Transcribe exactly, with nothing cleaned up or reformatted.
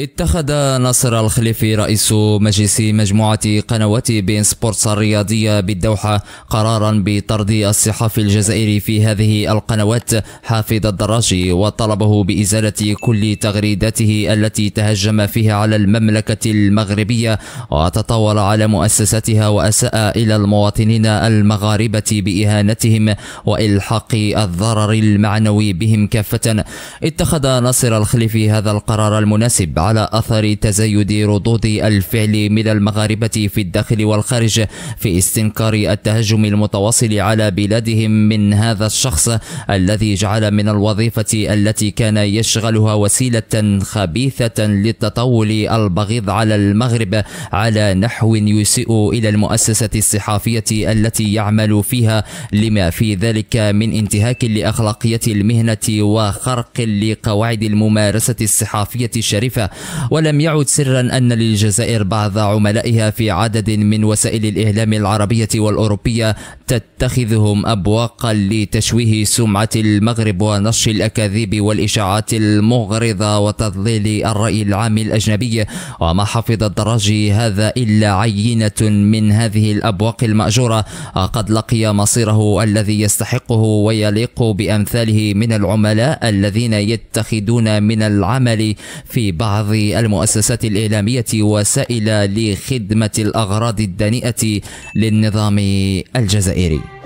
اتخذ ناصر الخليفي رئيس مجلس مجموعة قنوات بين سبورتس الرياضية بالدوحة قرارا بطرد الصحافي الجزائري في هذه القنوات حافظ الدراجي، وطلبه بإزالة كل تغريداته التي تهجم فيها على المملكة المغربية وتطاول على مؤسساتها وأساء إلى المواطنين المغاربة بإهانتهم وإلحاق الضرر المعنوي بهم كافة. اتخذ ناصر الخليفي هذا القرار المناسب على أثر تزايد ردود الفعل من المغاربة في الداخل والخارج في استنكار التهجم المتواصل على بلادهم من هذا الشخص الذي جعل من الوظيفة التي كان يشغلها وسيلة خبيثة للتطاول البغيض على المغرب على نحو يسيء إلى المؤسسة الصحافية التي يعمل فيها، لما في ذلك من انتهاك لأخلاقية المهنة وخرق لقواعد الممارسة الصحافية الشريفة. ولم يعد سرا أن للجزائر بعض عملائها في عدد من وسائل الإعلام العربية والأوروبية تتخذهم أبواقا لتشويه سمعة المغرب ونشر الأكاذيب والإشاعات المغرضة وتضليل الرأي العام الأجنبي، وما حافظ الدراجي هذا إلا عينة من هذه الأبواق المأجورة، قد لقي مصيره الذي يستحقه ويليق بأمثاله من العملاء الذين يتخذون من العمل في بعض بعض المؤسسات الإعلامية وسائل لخدمة الأغراض الدنيئة للنظام الجزائري.